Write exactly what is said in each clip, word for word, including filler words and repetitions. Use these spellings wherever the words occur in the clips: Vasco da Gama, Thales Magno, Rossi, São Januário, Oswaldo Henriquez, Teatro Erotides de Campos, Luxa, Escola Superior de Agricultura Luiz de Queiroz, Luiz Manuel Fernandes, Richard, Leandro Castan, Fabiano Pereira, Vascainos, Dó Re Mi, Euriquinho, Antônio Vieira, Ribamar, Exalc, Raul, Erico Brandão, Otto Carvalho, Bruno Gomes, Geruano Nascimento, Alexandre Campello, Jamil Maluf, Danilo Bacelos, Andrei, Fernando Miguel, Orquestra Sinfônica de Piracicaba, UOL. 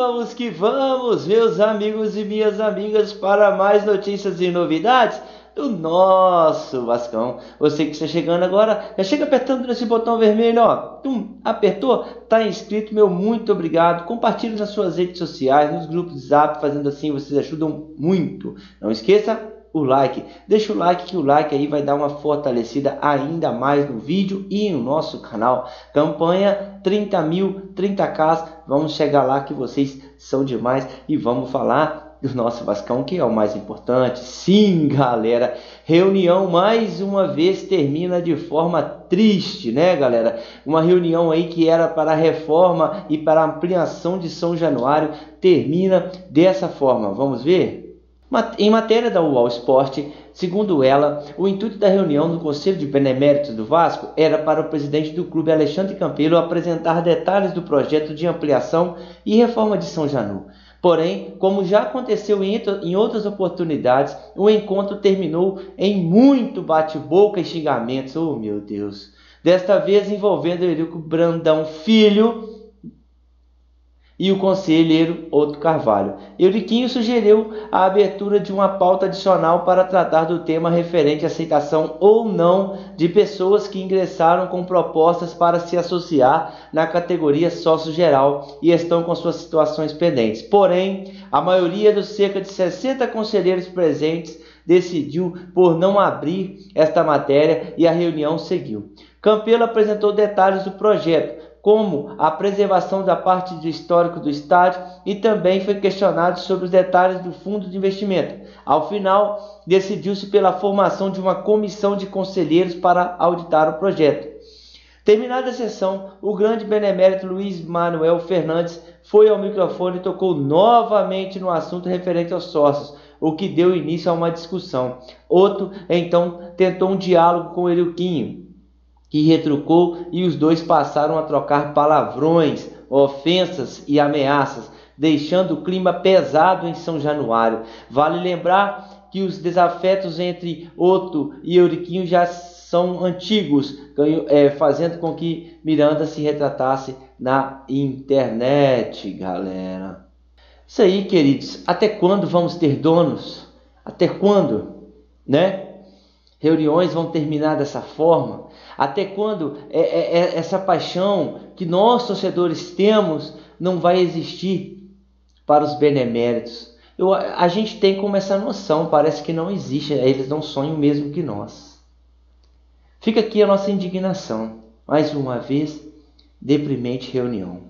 vamos que vamos, meus amigos e minhas amigas, para mais notícias e novidades do nosso Vascão. Você que está chegando agora, já chega apertando nesse botão vermelho, ó. Tum, apertou, tá inscrito, meu muito obrigado. Compartilhe nas suas redes sociais, nos grupos de zap, fazendo assim vocês ajudam muito. Não esqueça o like, deixa o like, que o like aí vai dar uma fortalecida ainda mais no vídeo e no nosso canal. Campanha trinta mil, trinta k, vamos chegar lá que vocês são demais e vamos falar do nosso Vascão, que é o mais importante. Sim, galera, reunião mais uma vez termina de forma triste, né, galera? Uma reunião aí que era para a reforma e para a ampliação de São Januário termina dessa forma, vamos ver? Em matéria da U O L Sport, segundo ela, o intuito da reunião do Conselho de Beneméritos do Vasco era para o presidente do clube, Alexandre Campello, apresentar detalhes do projeto de ampliação e reforma de São Janu. Porém, como já aconteceu em outras oportunidades, o encontro terminou em muito bate-boca e xingamentos. Oh, meu Deus! Desta vez envolvendo Erico Brandão Filho e o conselheiro Otto Carvalho. Euriquinho sugeriu a abertura de uma pauta adicional para tratar do tema referente à aceitação ou não de pessoas que ingressaram com propostas para se associar na categoria sócio-geral e estão com suas situações pendentes. Porém, a maioria dos cerca de sessenta conselheiros presentes decidiu por não abrir esta matéria e a reunião seguiu. Campello apresentou detalhes do projeto, como a preservação da parte do histórico do estádio, e também foi questionado sobre os detalhes do fundo de investimento. Ao final, decidiu-se pela formação de uma comissão de conselheiros para auditar o projeto. Terminada a sessão, o grande benemérito Luiz Manuel Fernandes foi ao microfone e tocou novamente no assunto referente aos sócios, o que deu início a uma discussão. Otto, então, tentou um diálogo com Eriquinho, que retrucou, e os dois passaram a trocar palavrões, ofensas e ameaças, deixando o clima pesado em São Januário. Vale lembrar que os desafetos entre Otto e Euriquinho já são antigos, fazendo com que Miranda se retratasse na internet, galera. Isso aí, queridos. Até quando vamos ter donos? Até quando, né? Reuniões vão terminar dessa forma? Até quando é, é, essa paixão que nós, torcedores, temos não vai existir para os beneméritos? Eu, a gente tem como essa noção, parece que não existe, eles não sonham mesmo que nós. Fica aqui a nossa indignação. Mais uma vez, deprimente reunião.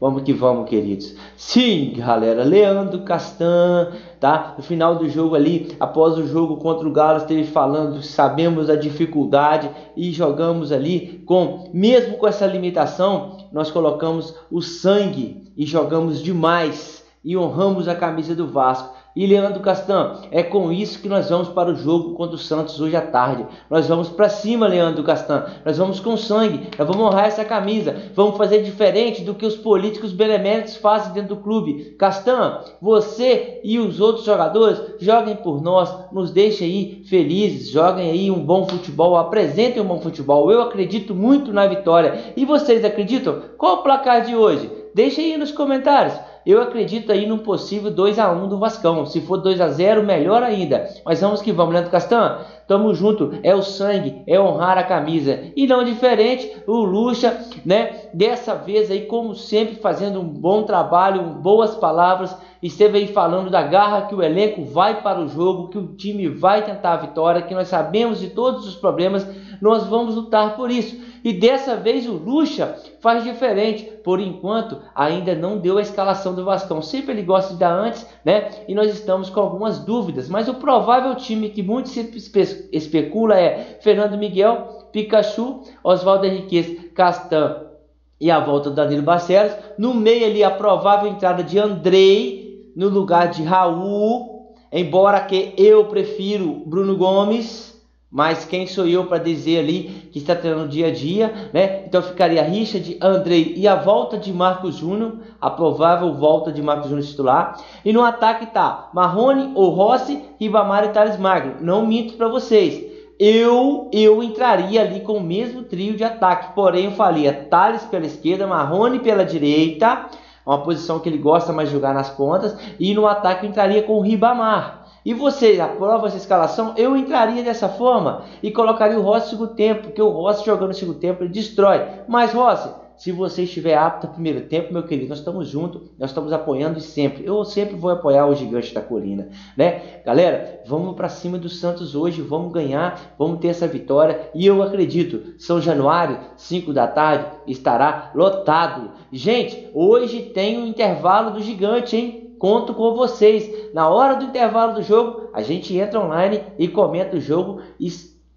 Vamos que vamos, queridos. Sim, galera, Leandro Castan, tá? No final do jogo ali, após o jogo contra o Galo, esteve falando, sabemos a dificuldade e jogamos ali com, mesmo com essa limitação, nós colocamos o sangue e jogamos demais e honramos a camisa do Vasco. E Leandro Castan, é com isso que nós vamos para o jogo contra o Santos hoje à tarde. Nós vamos para cima, Leandro Castan. Nós vamos com sangue, nós vamos honrar essa camisa. Vamos fazer diferente do que os políticos beneméritos fazem dentro do clube. Castan, você e os outros jogadores, joguem por nós, nos deixem aí felizes, joguem aí um bom futebol, apresentem um bom futebol. Eu acredito muito na vitória. E vocês acreditam? Qual o placar de hoje? Deixem aí nos comentários. Eu acredito aí num possível dois a um do Vascão. Se for dois a zero, melhor ainda. Mas vamos que vamos, Leandro Castan. Tamo junto. É o sangue, é honrar a camisa. E não diferente, o Luxa, né? Dessa vez aí, como sempre, fazendo um bom trabalho, boas palavras. Esteve aí falando da garra, que o elenco vai para o jogo, que o time vai tentar a vitória, que nós sabemos de todos os problemas. Nós vamos lutar por isso. E dessa vez o Luxa faz diferente. Por enquanto, ainda não deu a escalação do Vascão. Sempre ele gosta de dar antes, né? E nós estamos com algumas dúvidas. Mas o provável time que muito se espe especula é Fernando Miguel, Pikachu, Oswaldo Henriquez, Castan e a volta do Danilo Bacelos. No meio ali, a provável entrada de Andrei no lugar de Raul. Embora que eu prefiro Bruno Gomes. Mas quem sou eu para dizer ali que está treinando dia a dia, né? Então ficaria Richard, Andrei e a volta de Marcos Júnior, a provável volta de Marcos Júnior titular. E no ataque tá Marrone ou Rossi, Ribamar e Thales Magno. Não minto para vocês. Eu, eu entraria ali com o mesmo trio de ataque. Porém eu faria Thales pela esquerda, Marrone pela direita, uma posição que ele gosta mais de jogar nas pontas, e no ataque entraria com o Ribamar. E você aprova essa escalação? Eu entraria dessa forma e colocaria o Rossi no segundo tempo, porque o Rossi jogando no segundo tempo ele destrói. Mas Rossi, se você estiver apto ao primeiro tempo, meu querido, nós estamos juntos, nós estamos apoiando sempre. Eu sempre vou apoiar o gigante da colina, né? Galera, vamos para cima do Santos hoje, vamos ganhar, vamos ter essa vitória. E eu acredito, São Januário, cinco da tarde, estará lotado. Gente, hoje tem o intervalo do gigante, hein? Conto com vocês. Na hora do intervalo do jogo, a gente entra online e comenta o jogo e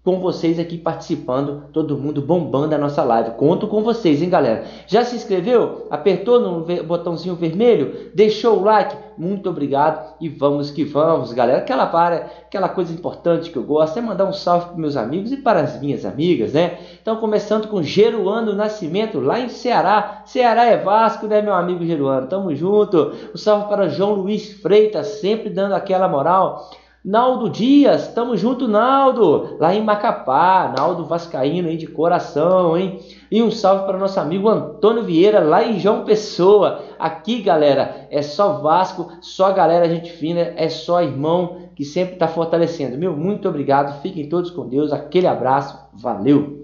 com vocês aqui participando, todo mundo bombando a nossa live. Conto com vocês, hein, galera? Já se inscreveu? Apertou no botãozinho vermelho? Deixou o like? Muito obrigado e vamos que vamos, galera. Aquela, para, aquela coisa importante que eu gosto é mandar um salve para meus amigos e para as minhas amigas, né? Então, começando com Geruano Nascimento, lá em Ceará. Ceará é Vasco, né, meu amigo Geruano? Tamo junto. Um salve para João Luiz Freitas, sempre dando aquela moral. Naldo Dias, tamo junto, Naldo, lá em Macapá, Naldo vascaíno aí de coração, hein? E um salve para nosso amigo Antônio Vieira, lá em João Pessoa. Aqui, galera, é só Vasco, só galera gente fina, é só irmão que sempre tá fortalecendo. Meu, muito obrigado, fiquem todos com Deus, aquele abraço, valeu!